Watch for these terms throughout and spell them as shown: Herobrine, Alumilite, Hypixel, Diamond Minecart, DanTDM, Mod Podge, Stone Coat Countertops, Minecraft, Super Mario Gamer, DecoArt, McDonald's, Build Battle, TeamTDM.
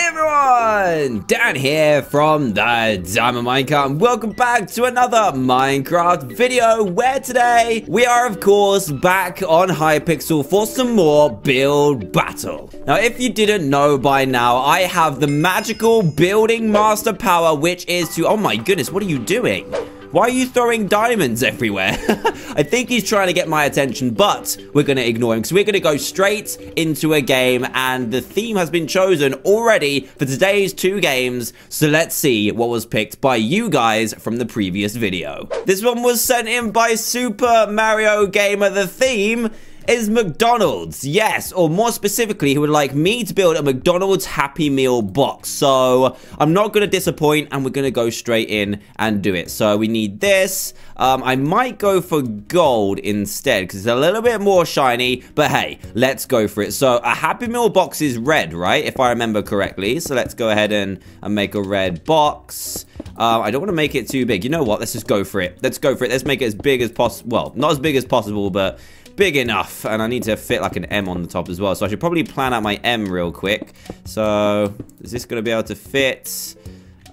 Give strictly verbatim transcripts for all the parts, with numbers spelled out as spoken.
Hey everyone, Dan here from the Diamond Minecart, and welcome back to another Minecraft video, where today we are of course back on Hypixel for some more Build Battle. Now if you didn't know by now, I have the magical building master power, which is to, oh my goodness, what are you doing? Why are you throwing diamonds everywhere? I think he's trying to get my attention, but we're going to ignore him because we're going to go straight into a game, and the theme has been chosen already for today's two games, so let's see what was picked by you guys from the previous video. This one was sent in by Super Mario Gamer. The theme is McDonald's, yes, or more specifically, he would like me to build a McDonald's Happy Meal box. So I'm not going to disappoint, and we're going to go straight in and do it. So we need this. Um, I might go for gold instead because it's a little bit more shiny, but hey, let's go for it. So a Happy Meal box is red, right, if I remember correctly. So let's go ahead and, and make a red box. Uh, I don't want to make it too big. You know what? Let's just go for it. Let's go for it. Let's make it as big as possible. Well, not as big as possible, but big enough, and I need to fit like an M on the top as well, so I should probably plan out my M real quick. So is this gonna be able to fit?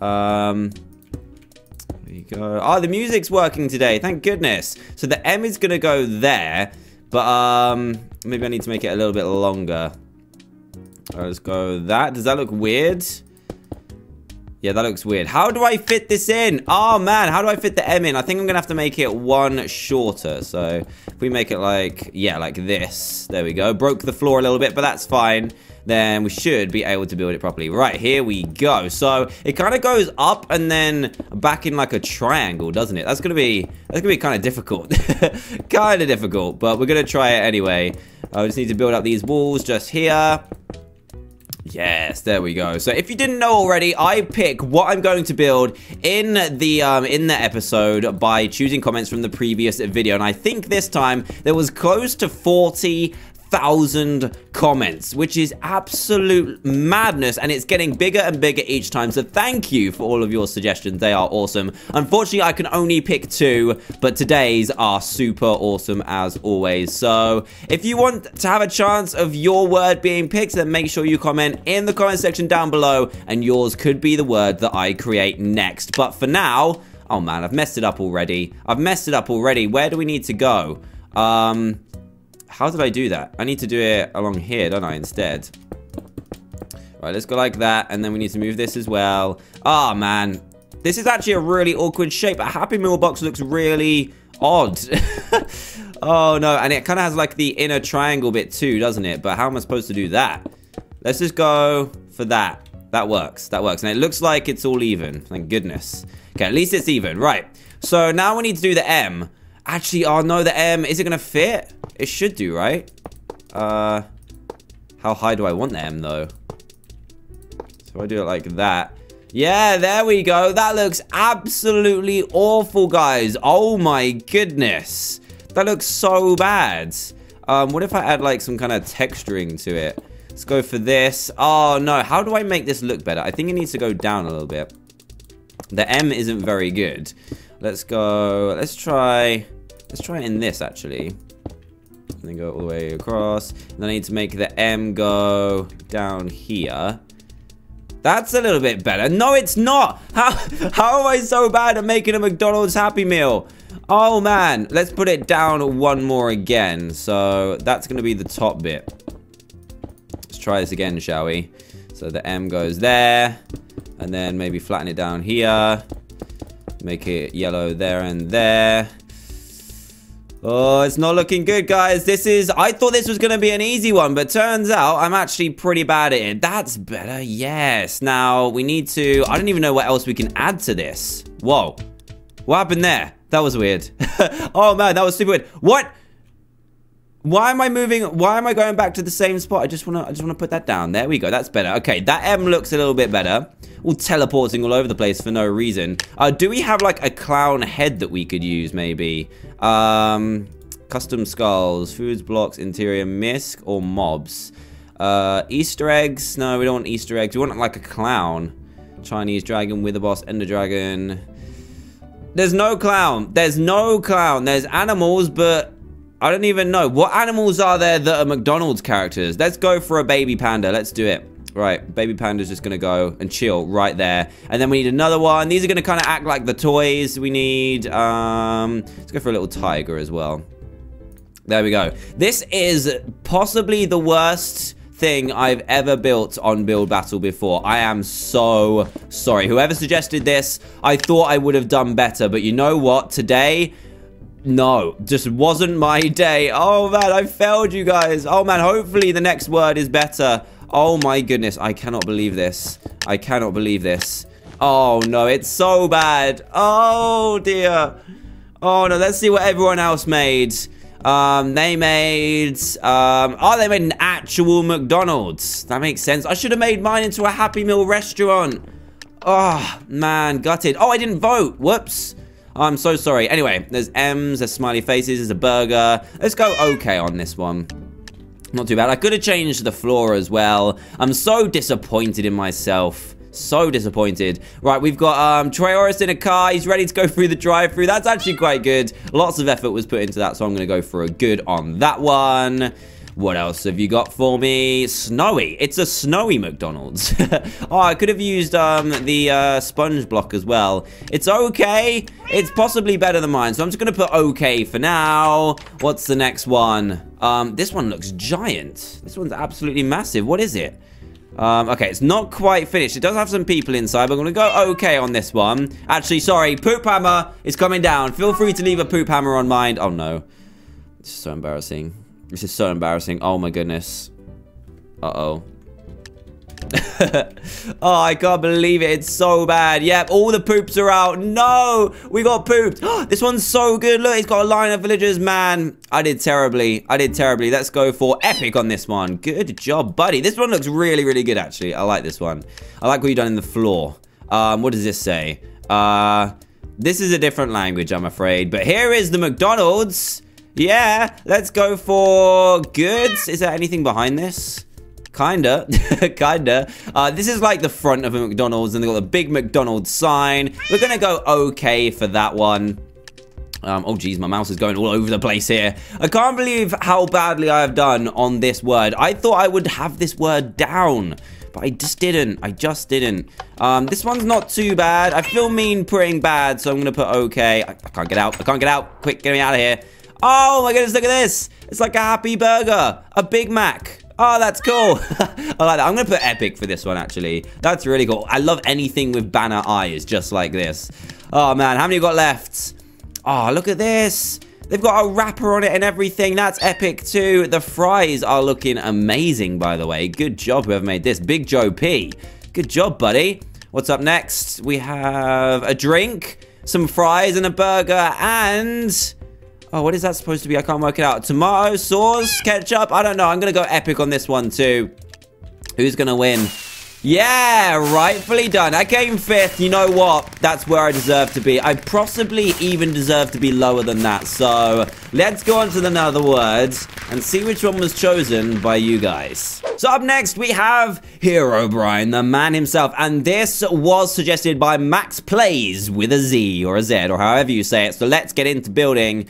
Um there you go. Oh, the music's working today, thank goodness. So the M is gonna go there, but um maybe I need to make it a little bit longer. Right, let's go that. Does that look weird? Yeah, that looks weird. How do I fit this in? Oh, man. How do I fit the M in? I think I'm going to have to make it one shorter. So if we make it like, yeah, like this. There we go. Broke the floor a little bit, but that's fine. Then we should be able to build it properly. Right, here we go. So it kind of goes up and then back in like a triangle, doesn't it? That's going to be, that's going to be kind of difficult. Kind of difficult, but we're going to try it anyway. I just need to build up these walls just here. Yes, there we go. So if you didn't know already, I pick what I'm going to build in the um, in the episode by choosing comments from the previous video. And I think this time there was close to forty thousand comments, which is absolute madness, and it's getting bigger and bigger each time. So thank you for all of your suggestions. They are awesome. Unfortunately, I can only pick two, but today's are super awesome as always. So if you want to have a chance of your word being picked, then make sure you comment in the comment section down below, and yours could be the word that I create next. But for now, oh man, I've messed it up already. I've messed it up already. Where do we need to go? Um... How did I do that? I need to do it along here, don't I, instead? Right, let's go like that, and then we need to move this as well. Ah, oh, man. This is actually a really awkward shape. A Happy Meal box looks really odd. Oh, no, and it kind of has, like, the inner triangle bit too, doesn't it? But how am I supposed to do that? Let's just go for that. That works. That works. And it looks like it's all even. Thank goodness. Okay, at least it's even. Right. So now we need to do the M. Actually, oh, no, the M. Is it going to fit? It should do, right? Uh, how high do I want the M, though? So I do it like that. Yeah, there we go. That looks absolutely awful, guys. Oh, my goodness. That looks so bad. Um, what if I add, like, some kind of texturing to it? Let's go for this. Oh, no. How do I make this look better? I think it needs to go down a little bit. The M isn't very good. Let's go. Let's try. Let's try it in this, actually. And then go all the way across. And then I need to make the M go down here. That's a little bit better. No, it's not. How, how am I so bad at making a McDonald's Happy Meal? Oh, man. Let's put it down one more again. So that's going to be the top bit. Let's try this again, shall we? So the M goes there. And then maybe flatten it down here. Make it yellow there and there. Oh, it's not looking good, guys. This is... I thought this was going to be an easy one, but turns out I'm actually pretty bad at it. That's better, yes. Now, we need to... I don't even know what else we can add to this. Whoa. What happened there? That was weird. Oh, man, that was super weird. What? Why am I moving? Why am I going back to the same spot? I just want to I just want to put that down. There we go. That's better. Okay, that M looks a little bit better. All teleporting all over the place for no reason. Uh, do we have, like, a clown head that we could use, maybe? Um, custom skulls, foods, blocks, interior, misc, or mobs? Uh, Easter eggs? No, we don't want Easter eggs. We want, like, a clown. Chinese dragon, wither boss, ender dragon. There's no clown. There's no clown. There's animals, but... I don't even know. What animals are there that are McDonald's characters? Let's go for a baby panda. Let's do it. Right, Baby Panda's just gonna go and chill right there. And then we need another one. These are gonna kind of act like the toys we need. Um, let's go for a little tiger as well. There we go. This is possibly the worst thing I've ever built on Build Battle before. I am so sorry. Whoever suggested this, I thought I would have done better. But you know what? Today... no, just wasn't my day. Oh man, I failed you guys. Oh man, hopefully the next word is better. Oh my goodness, I cannot believe this. I cannot believe this. Oh no, it's so bad. Oh dear. Oh no, let's see what everyone else made. Um, they made, um, oh, they made an actual McDonald's. That makes sense. I should have made mine into a Happy Meal restaurant. Oh man, gutted. Oh, I didn't vote. Whoops. I'm so sorry. Anyway, there's M's, there's smiley faces, there's a burger. Let's go okay on this one. Not too bad. I could have changed the floor as well. I'm so disappointed in myself. So disappointed. Right, we've got um, Treoris in a car. He's ready to go through the drive-through. That's actually quite good. Lots of effort was put into that, so I'm going to go for a good on that one. What else have you got for me? Snowy. It's a snowy McDonald's. Oh, I could have used um, the uh, sponge block as well. It's okay. It's possibly better than mine, so I'm just going to put okay for now. What's the next one? Um, this one looks giant. This one's absolutely massive. What is it? Um, okay, it's not quite finished. It does have some people inside, but I'm going to go okay on this one. Actually, sorry. Poop hammer is coming down. Feel free to leave a poop hammer on mine. Oh, no. It's so embarrassing. This is so embarrassing. Oh, my goodness. Uh-oh. Oh, I can't believe it. It's so bad. Yep, all the poops are out. No, we got pooped. This one's so good. Look, it's got a line of villagers. Man, I did terribly. I did terribly. Let's go for epic on this one. Good job, buddy. This one looks really, really good, actually. I like this one. I like what you've done in the floor. Um, what does this say? Uh, this is a different language, I'm afraid. But here is the McDonald's. Yeah, let's go for goods. Is there anything behind this? Kinda, kinda. Uh, this is like the front of a McDonald's, and they've got a big McDonald's sign. We're gonna go okay for that one. Um, oh geez, my mouse is going all over the place here. I can't believe how badly I have done on this word. I thought I would have this word down, but I just didn't. I just didn't. Um, this one's not too bad. I feel mean putting bad, so I'm gonna put okay. I, I can't get out. I can't get out. Quick, get me out of here. Oh my goodness, look at this. It's like a happy burger, a Big Mac. Oh, that's cool. I like that. I'm going to put epic for this one, actually. That's really cool. I love anything with banner eyes just like this. Oh, man. How many you got left? Oh, look at this. They've got a wrapper on it and everything. That's epic, too. The fries are looking amazing, by the way. Good job, whoever made this. Big Joe P. Good job, buddy. What's up next? We have a drink, some fries, and a burger, and... oh, what is that supposed to be? I can't work it out. Tomato sauce, ketchup. I don't know. I'm going to go epic on this one too. Who's going to win? Yeah, rightfully done. I came fifth. You know what? That's where I deserve to be. I possibly even deserve to be lower than that. So let's go on to the other words and see which one was chosen by you guys. So up next, we have Herobrine, the man himself. And this was suggested by Max Plays with a Z or a Z or however you say it. So let's get into building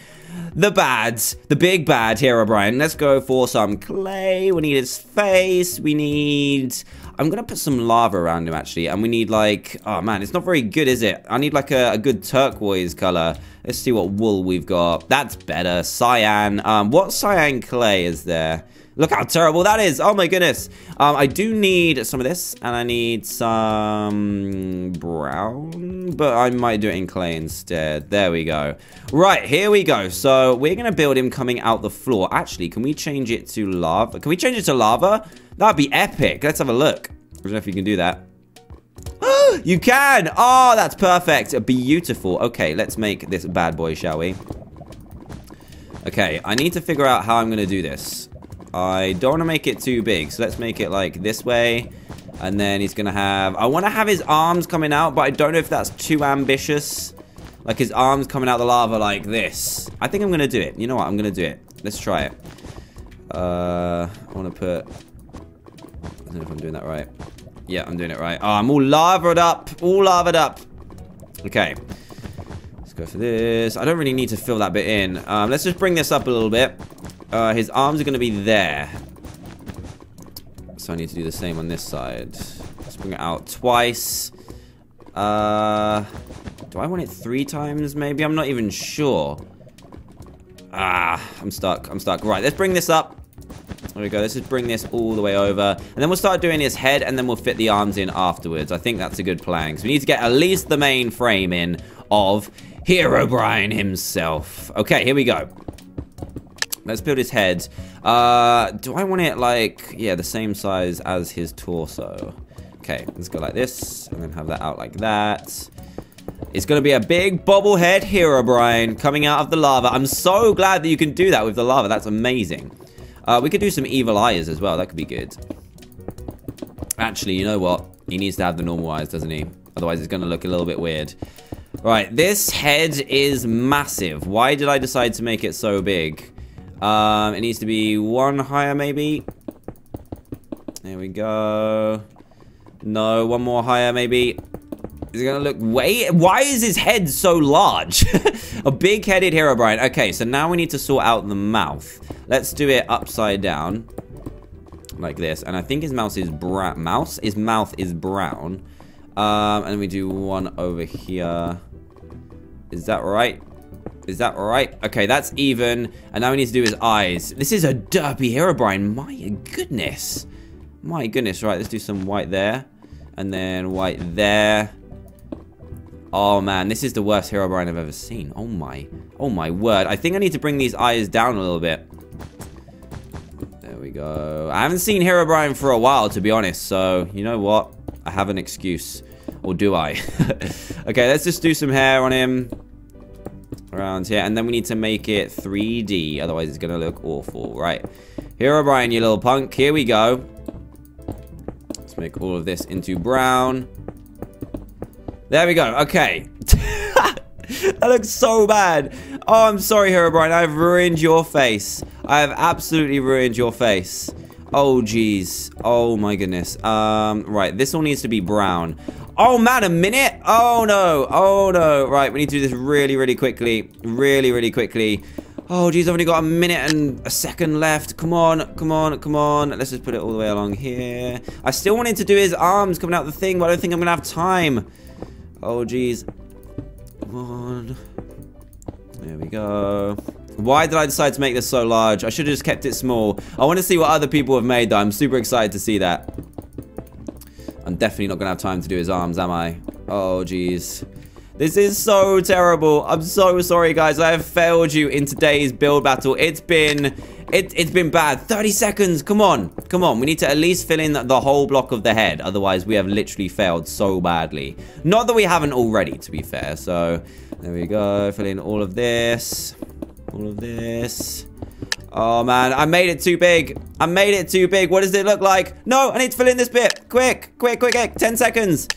the bads, the big bad Herobrine. Let's go for some clay. We need his face. We need... I'm going to put some lava around him, actually. And we need, like... oh, man, it's not very good, is it? I need, like, a, a good turquoise color. Let's see what wool we've got. That's better. Cyan. Um, what cyan clay is there? Look how terrible that is. Oh, my goodness. Um, I do need some of this. And I need some brown. But I might do it in clay instead. There we go. Right, here we go. So we're going to build him coming out the floor. Actually, can we change it to lava? Can we change it to lava? That'd be epic. Let's have a look. I don't know if you can do that. You can. Oh, that's perfect. Beautiful. Okay, let's make this bad boy, shall we? Okay, I need to figure out how I'm going to do this. I don't want to make it too big, so let's make it like this way. And then he's going to have... I want to have his arms coming out, but I don't know if that's too ambitious. Like his arms coming out the lava like this. I think I'm going to do it. You know what? I'm going to do it. Let's try it. Uh, I want to put... I don't know if I'm doing that right. Yeah, I'm doing it right. Oh, I'm all lavaed up. All lavaed up. Okay. Let's go for this. I don't really need to fill that bit in. Um, let's just bring this up a little bit. Uh, his arms are going to be there. So I need to do the same on this side. Let's bring it out twice. Uh, do I want it three times maybe? I'm not even sure. Ah, I'm stuck. I'm stuck. Right, let's bring this up. There we go. Let's just bring this all the way over. And then we'll start doing his head, and then we'll fit the arms in afterwards. I think that's a good plan. Because we need to get at least the main frame in of Herobrine himself. Okay, here we go. Let's build his head. Uh, do I want it, like, yeah, the same size as his torso? Okay, let's go like this. And then have that out like that. It's going to be a big bobblehead Herobrine coming out of the lava. I'm so glad that you can do that with the lava. That's amazing. Uh, we could do some evil eyes as well. That could be good. Actually, you know what? He needs to have the normal eyes, doesn't he? Otherwise, it's going to look a little bit weird. Right, this head is massive. Why did I decide to make it so big? Um, it needs to be one higher, maybe. There we go. No, one more higher, maybe. Is it going to look way... Why is his head so large? A big-headed Herobrine. Okay, so now we need to sort out the mouth. Let's do it upside down. Like this. And I think his mouth is brown. Mouse? His mouth is brown. Um, and we do one over here. Is that right? Is that right? Okay, that's even. And now we need to do his eyes. This is a derpy Herobrine. My goodness. My goodness. Right, let's do some white there. And then white there. Oh man, this is the worst Herobrine I've ever seen. Oh my, oh my word. I think I need to bring these eyes down a little bit. There we go. I haven't seen Herobrine for a while, to be honest. So, you know what? I have an excuse. Or do I? Okay, let's just do some hair on him. Around here. And then we need to make it three D. Otherwise, it's going to look awful. Right. Herobrine, you little punk. Here we go. Let's make all of this into brown. There we go. Okay. That looks so bad. Oh, I'm sorry, Herobrine. I've ruined your face. I have absolutely ruined your face. Oh, jeez. Oh, my goodness. Um, right. This all needs to be brown. Oh, man, a minute. Oh, no. Oh, no. Right. We need to do this really, really quickly. Really, really quickly. Oh, jeez. I've only got a minute and a second left. Come on. Come on. Come on. Let's just put it all the way along here. I still wanted to do his arms coming out the thing, but I don't think I'm going to have time. Oh, geez. Come on. There we go. Why did I decide to make this so large? I should have just kept it small. I want to see what other people have made, though. I'm super excited to see that. I'm definitely not going to have time to do his arms, am I? Oh, geez. This is so terrible. I'm so sorry, guys. I have failed you in today's build battle. It's been... It, it's been bad. thirty seconds. Come on. Come on. We need to at least fill in the whole block of the head. Otherwise, we have literally failed so badly. Not that we haven't already, to be fair. So, there we go. Fill in all of this. All of this. Oh, man. I made it too big. I made it too big. What does it look like? No, I need to fill in this bit. Quick. Quick, quick, quick. ten seconds.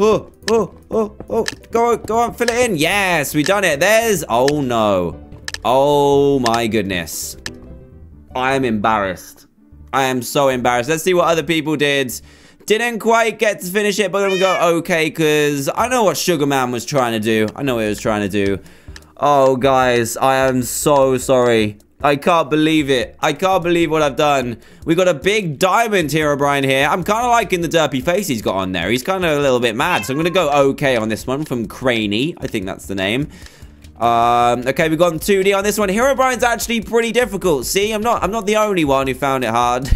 Oh, oh, oh, oh. Go on. Go on. Fill it in. Yes. We've done it. There's... Oh, no. Oh, my goodness. I am embarrassed. I am so embarrassed. Let's see what other people did. Didn't quite get to finish it, but then we go okay, because I know what Sugar Man was trying to do. I know what he was trying to do. Oh, guys, I am so sorry. I can't believe it. I can't believe what I've done. We got a big diamond Herobrine here. I'm kind of liking the derpy face he's got on there. He's kind of a little bit mad, so I'm going to go okay on this one from Craney. I think that's the name. Um, okay, we've gone two D on this one. Herobrine's actually pretty difficult. See, I'm not I'm not the only one who found it hard.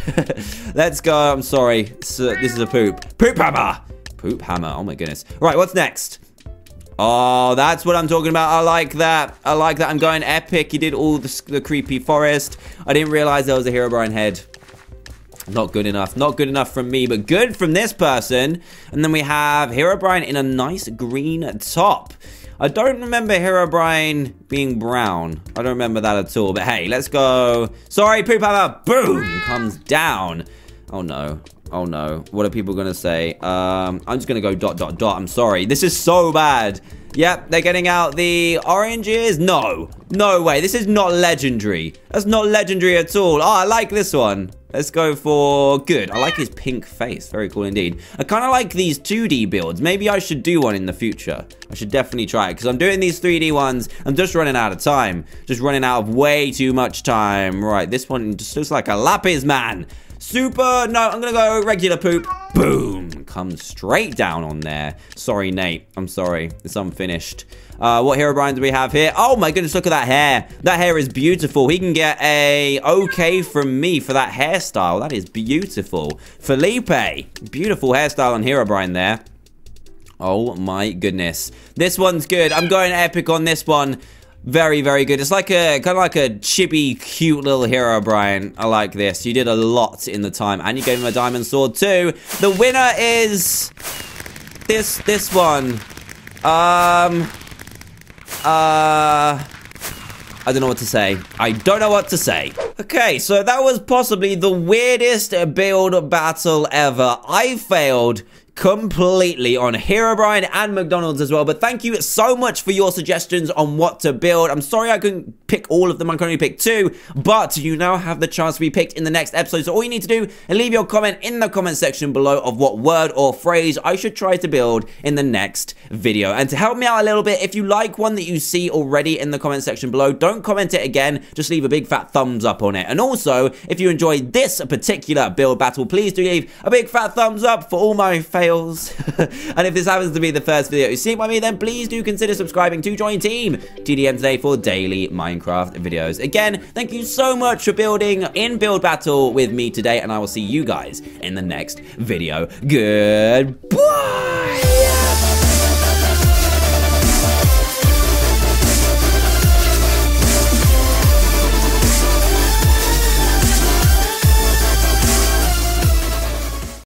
Let's go. I'm sorry. This is a poop. Poop hammer. Poop hammer. Oh, my goodness. Right, what's next? Oh, that's what I'm talking about. I like that. I like that. I'm going epic. He did all the, the creepy forest. I didn't realize there was a Herobrine head. Not good enough. Not good enough from me, but good from this person. And then we have Herobrine in a nice green top. I don't remember Herobrine being brown. I don't remember that at all. But hey, let's go. Sorry, poop hammer. Boom! Comes down. Oh, no. Oh, no. What are people going to say? Um, I'm just going to go dot, dot, dot. I'm sorry. This is so bad. Yep, they're getting out the oranges. No. No way. This is not legendary. That's not legendary at all. Oh, I like this one. Let's go for good. I like his pink face. Very cool indeed. I kind of like these two D builds. Maybe I should do one in the future. I should definitely try it because I'm doing these three D ones. I'm just running out of time. Just running out of way too much time. Right, this one just looks like a lapis, man. Super, no, I'm gonna go regular poop. Boom, come straight down on there. Sorry, Nate, I'm sorry, it's unfinished. Uh, what Herobrine do we have here? Oh my goodness, look at that hair. That hair is beautiful. He can get a okay from me for that hairstyle. That is beautiful. Felipe, beautiful hairstyle on Herobrine there. Oh my goodness. This one's good. I'm going epic on this one. Very, very good. It's like a kind of like a chibi, cute little Herobrine. I like this. You did a lot in the time, and you gave him a diamond sword too. The winner is this this one. Um, uh, I don't know what to say. I don't know what to say. Okay, so that was possibly the weirdest build battle ever. I failed completely on Herobrine and McDonald's as well, but thank you so much for your suggestions on what to build. I'm sorry I couldn't pick all of them. I can only pick two, but you now have the chance to be picked in the next episode. So all you need to do is leave your comment in the comment section below of what word or phrase I should try to build in the next video. And to help me out a little bit, if you like one that you see already in the comment section below, don't comment it again, just leave a big fat thumbs up on it. And also, if you enjoyed this particular build battle, please do leave a big fat thumbs up for all my favorite and if this happens to be the first video you see by me, then please do consider subscribing to join Team T D M today for daily Minecraft videos. Again, thank you so much for building in Build Battle with me today, and I will see you guys in the next video. Goodbye.